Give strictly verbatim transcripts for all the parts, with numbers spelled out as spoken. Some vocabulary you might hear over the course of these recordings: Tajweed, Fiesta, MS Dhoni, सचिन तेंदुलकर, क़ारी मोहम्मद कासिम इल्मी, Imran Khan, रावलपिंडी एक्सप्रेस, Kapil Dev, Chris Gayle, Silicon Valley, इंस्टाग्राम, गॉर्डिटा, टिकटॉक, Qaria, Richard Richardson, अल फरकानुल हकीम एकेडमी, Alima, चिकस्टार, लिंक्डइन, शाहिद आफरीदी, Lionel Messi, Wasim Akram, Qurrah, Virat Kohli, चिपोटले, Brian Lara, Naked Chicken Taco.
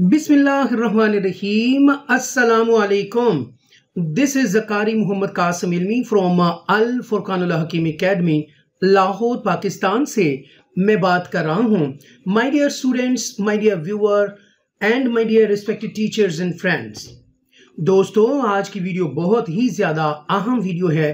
बिस्मिल्लाहिर्रहमानिर्रहीम अस्सलामुअलैकुम। This is क़ारी मोहम्मद कासिम इल्मी from अल फरकानुल हकीम एकेडमी Lahore Pakistan से मैं बात कर रहा हूँ। My dear students, my dear viewer and my dear respected teachers and friends. दोस्तों, आज की वीडियो बहुत ही ज़्यादा अहम वीडियो है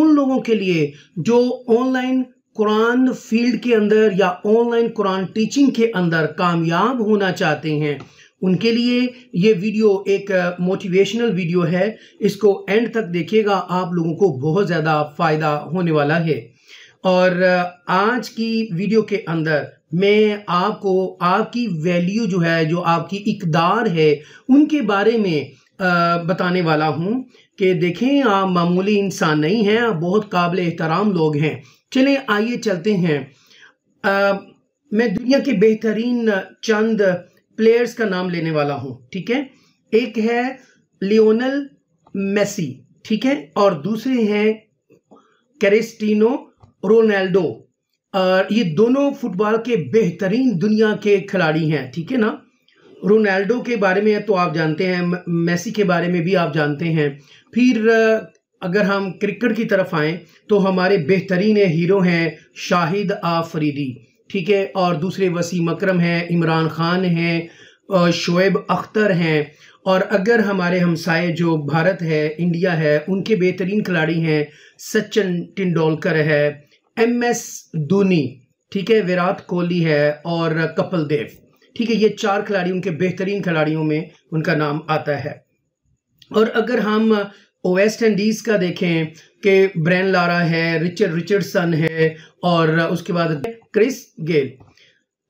उन लोगों के लिए जो ऑनलाइन कुरान फील्ड के अंदर या ऑनलाइन कुरान टीचिंग के अंदर कामयाब होना चाहते हैं। उनके लिए ये वीडियो एक मोटिवेशनल वीडियो है, इसको एंड तक देखिएगा, आप लोगों को बहुत ज़्यादा फ़ायदा होने वाला है। और आज की वीडियो के अंदर मैं आपको आपकी वैल्यू जो है, जो आपकी इकदार है, उनके बारे में बताने वाला हूँ कि देखें आप मामूली इंसान नहीं हैं, आप बहुत काबिल एहतराम लोग हैं। चलें आइए चलते हैं। आ, मैं दुनिया के बेहतरीन चंद प्लेयर्स का नाम लेने वाला हूँ, ठीक है। एक है लियोनेल मेसी, ठीक है, और दूसरे हैं क्रिस्टियानो रोनाल्डो। और ये दोनों फुटबॉल के बेहतरीन दुनिया के खिलाड़ी हैं, ठीक है ना। रोनाल्डो के बारे में तो आप जानते हैं, मेसी के बारे में भी आप जानते हैं। फिर अगर हम क्रिकेट की तरफ आएँ तो हमारे बेहतरीन हीरो हैं शाहिद आफरीदी, ठीक है, और दूसरे वसीम अकरम हैं, इमरान खान हैं, शोएब अख्तर हैं। और अगर हमारे हमसाए जो भारत है, इंडिया है, उनके बेहतरीन खिलाड़ी हैं सचिन तेंदुलकर है, एम एस धोनी, ठीक है, विराट कोहली है और कपिल देव, ठीक है। ये चार खिलाड़ी उनके बेहतरीन खिलाड़ियों में उनका नाम आता है। और अगर हम वेस्ट इंडीज़ का देखें कि ब्रायन लारा है, रिचर्ड रिचर्डसन है, और उसके बाद क्रिस गेल।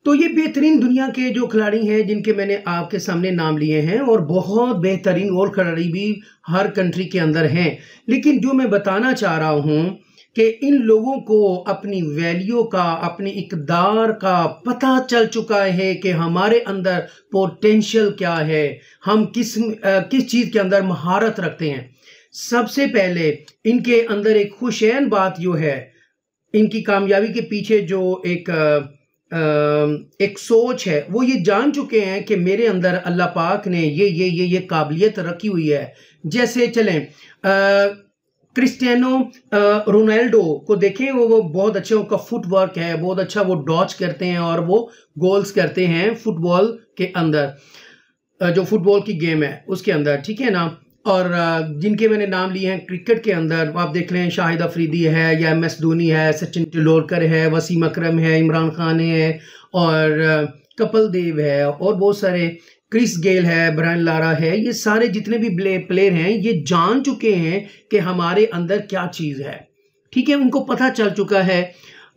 तो ये बेहतरीन दुनिया के जो खिलाड़ी हैं जिनके मैंने आपके सामने नाम लिए हैं, और बहुत बेहतरीन और खिलाड़ी भी हर कंट्री के अंदर हैं। लेकिन जो मैं बताना चाह रहा हूँ कि इन लोगों को अपनी वैल्यू का, अपनी इकदार का पता चल चुका है कि हमारे अंदर पोटेंशियल क्या है, हम किस किस चीज़ के अंदर महारत रखते हैं। सबसे पहले इनके अंदर एक खुशैन बात यो है, इनकी कामयाबी के पीछे जो एक आ, एक सोच है, वो ये जान चुके हैं कि मेरे अंदर अल्लाह पाक ने ये ये ये ये काबिलियत रखी हुई है। जैसे चलें आ, क्रिस्टियानो रोनाल्डो को देखें, वो वो बहुत अच्छा, उनका फुटवर्क है बहुत अच्छा, वो डॉच करते हैं और वो गोल्स करते हैं फुटबॉल के अंदर, जो फुटबॉल की गेम है उसके अंदर, ठीक है ना। और जिनके मैंने नाम लिए हैं क्रिकेट के अंदर, आप देख लें शाहिद अफरीदी है या एम एस धोनी है, सचिन तेंदुलकर है, वसीम अकरम है, इमरान खान है और कपिल देव है, और बहुत सारे, क्रिस गेल है, ब्रायन लारा है। ये सारे जितने भी प्लेयर हैं ये जान चुके हैं कि हमारे अंदर क्या चीज़ है, ठीक है, उनको पता चल चुका है।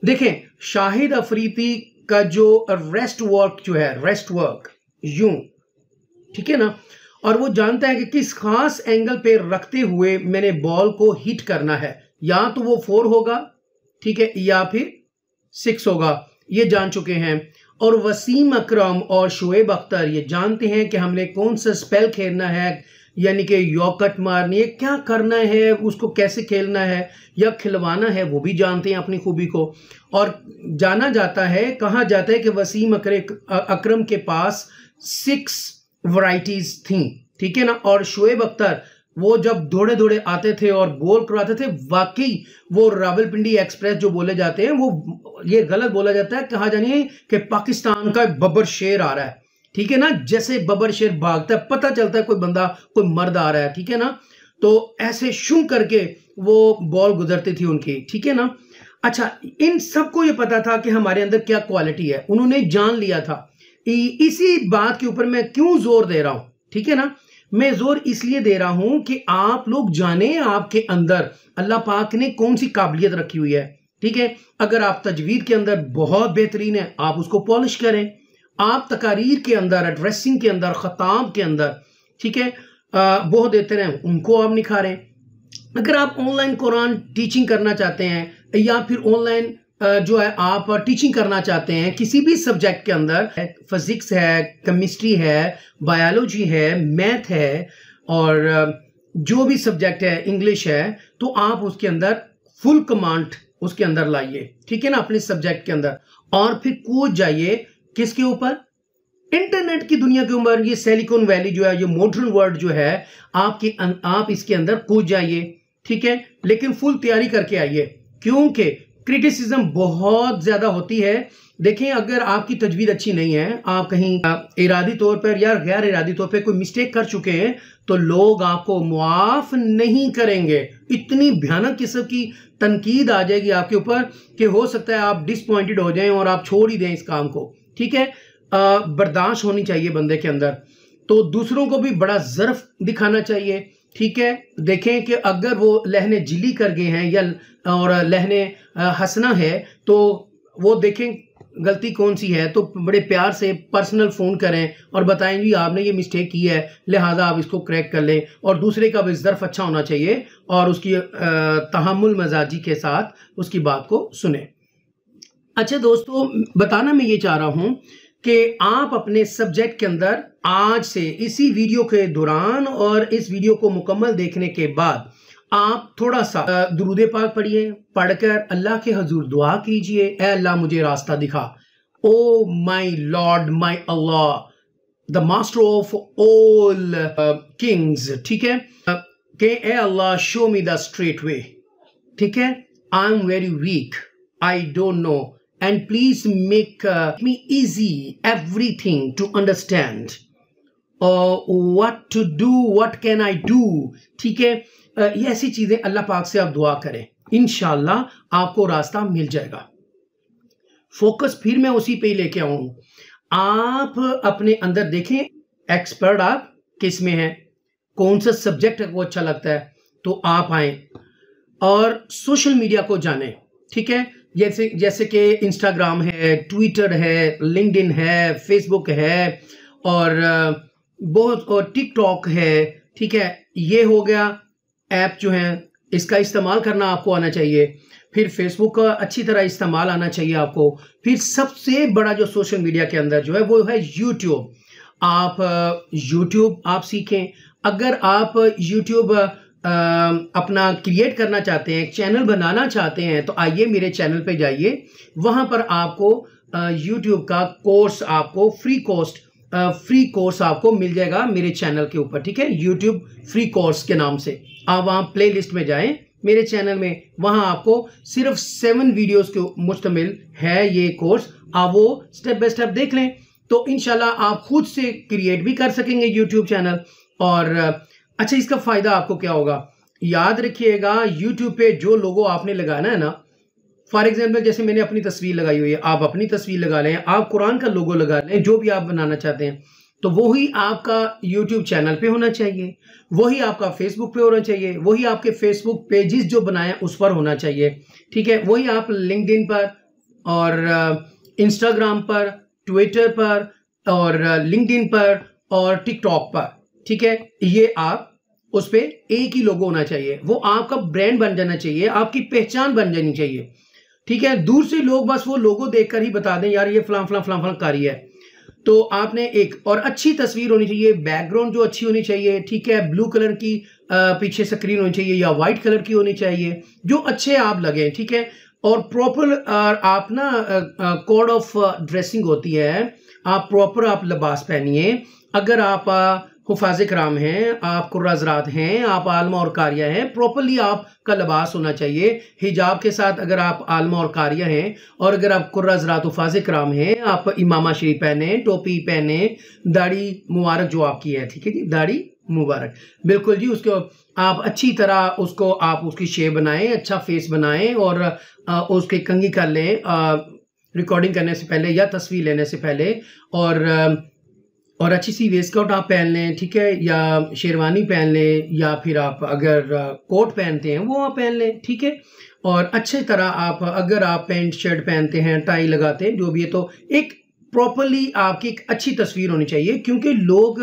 देखें शाहिद अफरीदी का जो रेस्ट वर्क जो है, रेस्ट वर्क यूं, ठीक है ना, और वो जानता है कि किस खास एंगल पे रखते हुए मैंने बॉल को हिट करना है, या तो वो फोर होगा, ठीक है, या फिर सिक्स होगा, ये जान चुके हैं। और वसीम अकरम और शोएब अख्तर ये जानते हैं कि हमने कौन सा स्पेल खेलना है, यानी कि यॉर्कट मारनी है, क्या करना है, उसको कैसे खेलना है या खिलवाना है, वो भी जानते हैं अपनी खूबी को। और जाना जाता है, कहा जाता है कि वसीम अकरम के पास सिक्स वैरायटीज़ थीं, ठीक है ना। और शोएब अख्तर वो जब दौड़े दौड़े आते थे और गोल करवाते थे, वाकई वो रावलपिंडी एक्सप्रेस जो बोले जाते हैं, वो ये गलत बोला जाता है, कहा जाने कि पाकिस्तान का बबर शेर आ रहा है, ठीक है ना। जैसे बबर शेर भागता है पता चलता है कोई बंदा, कोई मर्द आ रहा है, ठीक है ना। तो ऐसे शूं करके वो बॉल गुजरती थी उनकी, ठीक है ना। अच्छा, इन सबको ये पता था कि हमारे अंदर क्या क्वालिटी है, उन्होंने जान लिया था। इसी बात के ऊपर मैं क्यों जोर दे रहा हूँ, ठीक है ना, मैं जोर इसलिए दे रहा हूं कि आप लोग जाने आपके अंदर अल्लाह पाक ने कौन सी काबिलियत रखी हुई है, ठीक है। अगर आप तजवीद के अंदर बहुत बेहतरीन है, आप उसको पॉलिश करें, आप तकारीर के अंदर, एड्रेसिंग के अंदर, खताब के अंदर, ठीक है, बहुत बेहतर हैं, उनको आप निखारें। अगर आप ऑनलाइन कुरान टीचिंग करना चाहते हैं या फिर ऑनलाइन जो है आप टीचिंग करना चाहते हैं किसी भी सब्जेक्ट के अंदर, फिजिक्स है, केमिस्ट्री है, बायोलॉजी है, मैथ है, और जो भी सब्जेक्ट है, इंग्लिश है, तो आप उसके अंदर फुल कमांड उसके अंदर लाइए, ठीक है ना, अपने सब्जेक्ट के अंदर। और फिर कूद जाइए किसके ऊपर, इंटरनेट की दुनिया के ऊपर ये सिलिकॉन वैली जो है, ये मॉडर्न वर्ल्ड जो है, आपके आप इसके अंदर कूद जाइए, ठीक है, लेकिन फुल तैयारी करके आइए, क्योंकि क्रिटिसिज्म बहुत ज़्यादा होती है। देखें, अगर आपकी तजवीज़ अच्छी नहीं है, आप कहीं इरादी तौर पर या गैर इरादी तौर पर कोई मिस्टेक कर चुके हैं, तो लोग आपको मुआफ़ नहीं करेंगे। इतनी भयानक किस्म की तनकीद आ जाएगी आपके ऊपर कि हो सकता है आप डिसपॉइंटेड हो जाएं और आप छोड़ ही दें इस काम को, ठीक है। बर्दाश्त होनी चाहिए बंदे के अंदर, तो दूसरों को भी बड़ा ज़र्फ दिखाना चाहिए, ठीक है। देखें कि अगर वो लहने जिली कर गए हैं या और लहने हंसना है, तो वो देखें गलती कौन सी है, तो बड़े प्यार से पर्सनल फ़ोन करें और बताएं जी आपने ये मिस्टेक की है, लिहाजा आप इसको क्रैक कर लें। और दूसरे का भी ज़र्फ अच्छा होना चाहिए और उसकी तहम्मुल मजाजी के साथ उसकी बात को सुने। अच्छा दोस्तों, बताना मैं ये चाह रहा हूँ कि आप अपने सब्जेक्ट के अंदर आज से इसी वीडियो के दौरान और इस वीडियो को मुकम्मल देखने के बाद आप थोड़ा सा दुरूद पाक पढ़िए, पढ़कर अल्लाह के हजूर दुआ कीजिए, ए अल्लाह मुझे रास्ता दिखा। ओ my lord, my Allah, the master of all kings, ठीक है, कि ए Allah show me the straight way, ठीक है। I am very weak, I don't know, and please make uh, me easy everything to understand or uh, what to do, what can I do, ठीक है। uh, ये ऐसी चीज़ें अल्लाह पाक से आप दुआ करें, इंशाल्लाह आपको रास्ता मिल जाएगा। फोकस फिर मैं उसी पे ही लेके आऊँ। आप अपने अंदर देखें एक्सपर्ट आप किस में हैं, कौन सा सब्जेक्ट आपको अच्छा लगता है, तो आप आएँ और सोशल मीडिया को जानें, ठीक है। जैसे जैसे कि इंस्टाग्राम है, ट्विटर है, लिंक्डइन है, फेसबुक है और बहुत और टिकटॉक है, ठीक है। ये हो गया ऐप जो है, इसका इस्तेमाल करना आपको आना चाहिए। फिर फेसबुक का अच्छी तरह इस्तेमाल आना चाहिए आपको। फिर सबसे बड़ा जो सोशल मीडिया के अंदर जो है वो है यूट्यूब। आप यूट्यूब आप सीखें। अगर आप यूट्यूब आ, अपना क्रिएट करना चाहते हैं, चैनल बनाना चाहते हैं, तो आइए मेरे चैनल पे जाइए। वहाँ पर आपको आ, यूट्यूब का कोर्स, आपको फ्री कोर्स फ्री कोर्स आपको मिल जाएगा मेरे चैनल के ऊपर, ठीक है। यूट्यूब फ्री कोर्स के नाम से आप वहाँ प्लेलिस्ट में जाएं मेरे चैनल में, वहाँ आपको सिर्फ सेवन वीडियोस के मुश्तमिल है ये कोर्स। आप वो स्टेप बाय स्टेप देख लें तो इंशाल्लाह आप खुद से क्रिएट भी कर सकेंगे यूट्यूब चैनल। और अच्छा, इसका फ़ायदा आपको क्या होगा, याद रखिएगा यूट्यूब पे जो लोगो आपने लगाना है ना, फॉर एग्जांपल जैसे मैंने अपनी तस्वीर लगाई हुई है, आप अपनी तस्वीर लगा लें, आप कुरान का लोगो लगा लें, जो भी आप बनाना चाहते हैं, तो वही आपका यूट्यूब चैनल पे होना चाहिए, वही आपका फेसबुक पे होना चाहिए, वही आपके फेसबुक पेजेस जो बनाएं उस पर होना चाहिए, ठीक है। वही आप लिंक्डइन पर और इंस्टाग्राम पर, ट्विटर पर और लिंक्डइन पर और टिकटॉक पर, ठीक है, ये आप उस पर एक ही लोगो होना चाहिए। वो आपका ब्रांड बन जाना चाहिए, आपकी पहचान बन जानी चाहिए, ठीक है। दूर से लोग बस वो लोगो देखकर ही बता दें, यार ये फलां फलां फलां फलां कारी है। तो आपने एक और अच्छी तस्वीर होनी चाहिए, बैकग्राउंड जो अच्छी होनी चाहिए, ठीक है, ब्लू कलर की आ, पीछे स्क्रीन होनी चाहिए या वाइट कलर की होनी चाहिए, जो अच्छे आप लगे, ठीक है। और प्रॉपर आप ना कोड ऑफ ड्रेसिंग होती है, आप प्रॉपर आप लिबास पहनिए। अगर आप आ, हुफाज़े कराम हैं, आप कुर्राजरात हैं, आप आलमा और कारिया हैं, प्रॉपरली आपका लिबास होना चाहिए। हिजाब के साथ अगर आप आलमा और कारिया हैं, और अगर आप कुर्राजरात हुफाज़े कराम हैं, आप इमामा शरीफ पहने, टोपी पहने, दाढ़ी मुबारक जो आपकी है, ठीक है जी, दाढ़ी मुबारक बिल्कुल जी, उसको आप अच्छी तरह उसको आप उसकी शेप बनाएं, अच्छा फेस बनाएं और आ, उसके कंघी कर लें रिकॉर्डिंग करने से पहले या तस्वीर लेने से पहले। और आ, और अच्छी सी वेस्टकोट आप पहन लें, ठीक है, या शेरवानी पहन लें, या फिर आप अगर कोट पहनते हैं वो आप पहन लें, ठीक है। और अच्छे तरह आप अगर आप पैंट शर्ट पहनते हैं, टाई लगाते हैं, जो भी है, तो एक प्रॉपरली आपकी एक अच्छी तस्वीर होनी चाहिए, क्योंकि लोग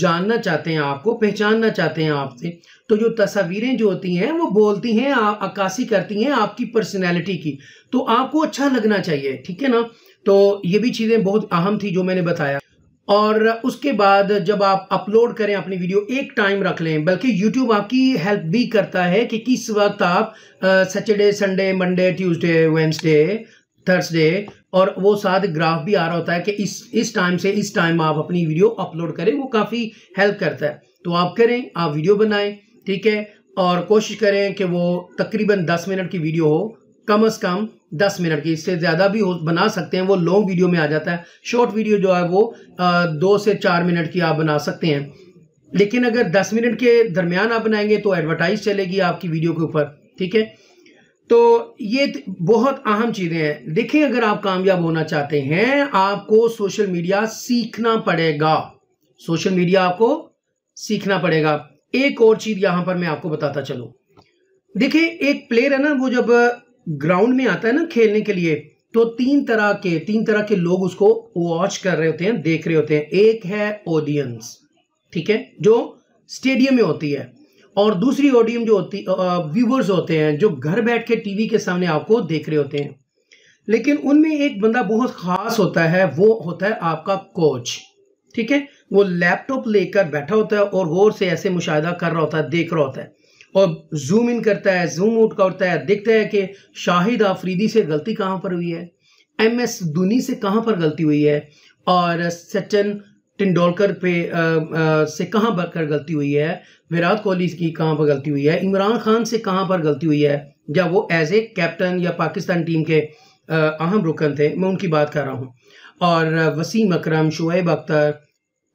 जानना चाहते हैं आपको, पहचानना चाहते हैं आपसे। तो जो तस्वीरें जो होती हैं वो बोलती हैं, आप अक्कासी करती हैं आपकी पर्सनैलिटी की, तो आपको अच्छा लगना चाहिए, ठीक है ना। तो ये भी चीज़ें बहुत अहम थी जो मैंने बताया। और उसके बाद जब आप अपलोड करें अपनी वीडियो, एक टाइम रख लें, बल्कि YouTube आपकी हेल्प भी करता है कि किस वक्त आप Saturday, Sunday, Monday, Tuesday, Wednesday, Thursday, और वो साथ ग्राफ भी आ रहा होता है कि इस इस टाइम से इस टाइम आप अपनी वीडियो अपलोड करें, वो काफ़ी हेल्प करता है। तो आप करें, आप वीडियो बनाएं, ठीक है, और कोशिश करें कि वो तकरीबन दस मिनट की वीडियो हो, कम अज़ कम दस मिनट की, इससे ज़्यादा भी हो बना सकते हैं, वो लॉन्ग वीडियो में आ जाता है। शॉर्ट वीडियो जो है वो आ, दो से चार मिनट की आप बना सकते हैं, लेकिन अगर दस मिनट के दरमियान आप बनाएंगे तो एडवर्टाइज चलेगी आपकी वीडियो के ऊपर, ठीक है। तो ये बहुत अहम चीज़ें हैं। देखिए, अगर आप कामयाब होना चाहते हैं, आपको सोशल मीडिया सीखना पड़ेगा, सोशल मीडिया आपको सीखना पड़ेगा। एक और चीज़ यहाँ पर मैं आपको बताता चलूँ, देखिए एक प्लेयर है ना, वो जब ग्राउंड में आता है ना खेलने के लिए, तो तीन तरह के तीन तरह के लोग उसको वॉच कर रहे होते हैं, देख रहे होते हैं। एक है ऑडियंस, ठीक है, जो स्टेडियम में होती है, और दूसरी ऑडियंस जो होती व्यूवर्स होते हैं, जो घर बैठ के टीवी के सामने आपको देख रहे होते हैं। लेकिन उनमें एक बंदा बहुत खास होता है, वो होता है आपका कोच, ठीक है। वो लैपटॉप लेकर बैठा होता है और गौर से ऐसे मुशाहिदा कर रहा होता है, देख रहा होता है, और जूम इन करता है, जूम आउट करता है, देखता है कि शाहिद आफरीदी से गलती कहाँ पर हुई है, एम एस धोनी से कहाँ पर गलती हुई है, और सचिन तेंदुलकर पे आ, आ, से कहाँ पर गलती हुई है, विराट कोहली की कहाँ पर गलती हुई है, इमरान खान से कहाँ पर गलती हुई है, जब वो एज ए कैप्टन या पाकिस्तान टीम के अहम रुकन थे, मैं उनकी बात कर रहा हूँ। और Wasim Akram, Shoaib Akhtar,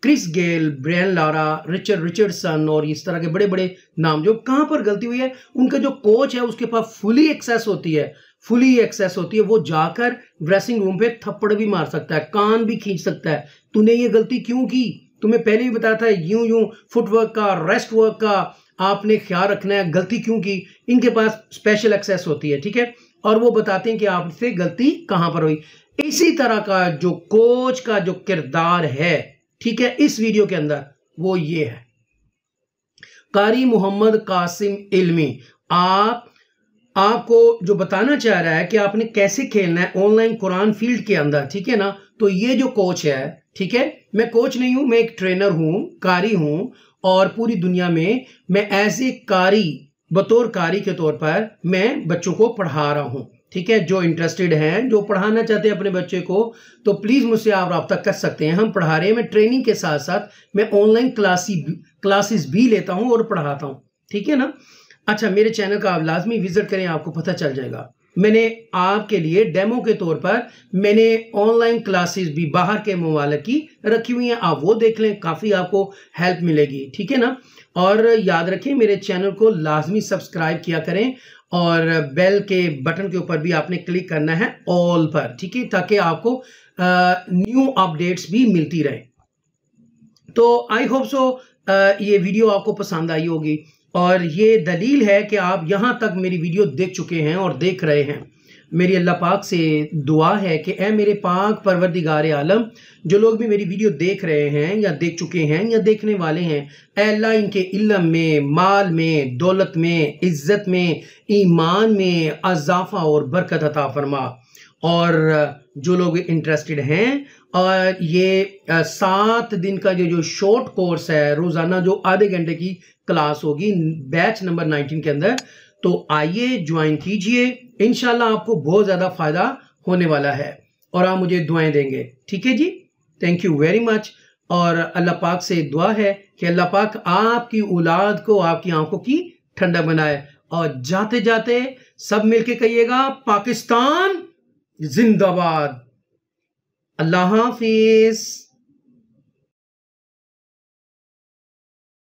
Chris Gayle, Brian Lara, Richard Richardson, और इस तरह के बड़े बड़े नाम जो कहाँ पर गलती हुई है, उनका जो कोच है उसके पास फुली एक्सेस होती है, फुली एक्सेस होती है। वो जाकर ड्रेसिंग रूम पे थप्पड़ भी मार सकता है, कान भी खींच सकता है, तूने ये गलती क्यों की, तुम्हें पहले ही बताया था, यूं यूं फुटवर्क का, रेस्ट वर्क का आपने ख्याल रखना है, गलती क्यों की। इनके पास स्पेशल एक्सेस होती है, ठीक है, और वो बताते हैं कि आपसे गलती कहाँ पर हुई। इसी तरह का जो कोच का जो किरदार है, ठीक है, इस वीडियो के अंदर वो ये है, कारी मोहम्मद कासिम इल्मी। आप आपको जो बताना चाह रहा है कि आपने कैसे खेलना है ऑनलाइन कुरान फील्ड के अंदर, ठीक है ना। तो ये जो कोच है, ठीक है, मैं कोच नहीं हूं, मैं एक ट्रेनर हूं, कारी हूं, और पूरी दुनिया में मैं एज ए कारी, बतौर कारी के तौर पर मैं बच्चों को पढ़ा रहा हूं, ठीक है। जो इंटरेस्टेड हैं, जो पढ़ाना चाहते हैं अपने बच्चे को, तो प्लीज़ मुझसे आप रब्ता कर सकते हैं। हम पढ़ा रहे हैं, मैं ट्रेनिंग के साथ साथ मैं ऑनलाइन क्लासी क्लासेस भी लेता हूं और पढ़ाता हूं, ठीक है ना। अच्छा, मेरे चैनल का आप लाजमी विजिट करें, आपको पता चल जाएगा। मैंने आपके लिए डेमो के तौर पर मैंने ऑनलाइन क्लासेस भी बाहर के ममालिक की रखी हुई हैं, आप वो देख लें, काफ़ी आपको हेल्प मिलेगी, ठीक है ना। और याद रखें, मेरे चैनल को लाजमी सब्सक्राइब किया करें, और बेल के बटन के ऊपर भी आपने क्लिक करना है, ऑल पर, ठीक है, ताकि आपको न्यू अपडेट्स भी मिलती रहे। तो आई होप सो ये वीडियो आपको पसंद आई होगी, और ये दलील है कि आप यहाँ तक मेरी वीडियो देख चुके हैं और देख रहे हैं। मेरी अल्लाह पाक से दुआ है कि ए मेरे पाक परवरदिगार आलम, जो लोग भी मेरी वीडियो देख रहे हैं या देख चुके हैं या देखने वाले हैं, ए अल्लाह इनके इल्म में, माल में, दौलत में, इज्जत में, ईमान में अजाफा और बरकत अता फरमा। और जो लोग इंटरेस्टेड हैं, और ये सात दिन का जो जो शॉर्ट कोर्स है, रोज़ाना जो आधे घंटे की क्लास होगी बैच नंबर नाइनटीन के अंदर, तो आइए ज्वाइन कीजिए, इंशाल्लाह आपको बहुत ज़्यादा फ़ायदा होने वाला है, और आप मुझे दुआएं देंगे, ठीक है जी। थैंक यू वेरी मच, और अल्लाह पाक से दुआ है कि अल्लाह पाक आपकी औलाद को, आपकी आंखों की ठंडा बनाए। और जाते जाते सब मिलके कहिएगा, पाकिस्तान जिंदाबाद। अल्लाह हाफिज़।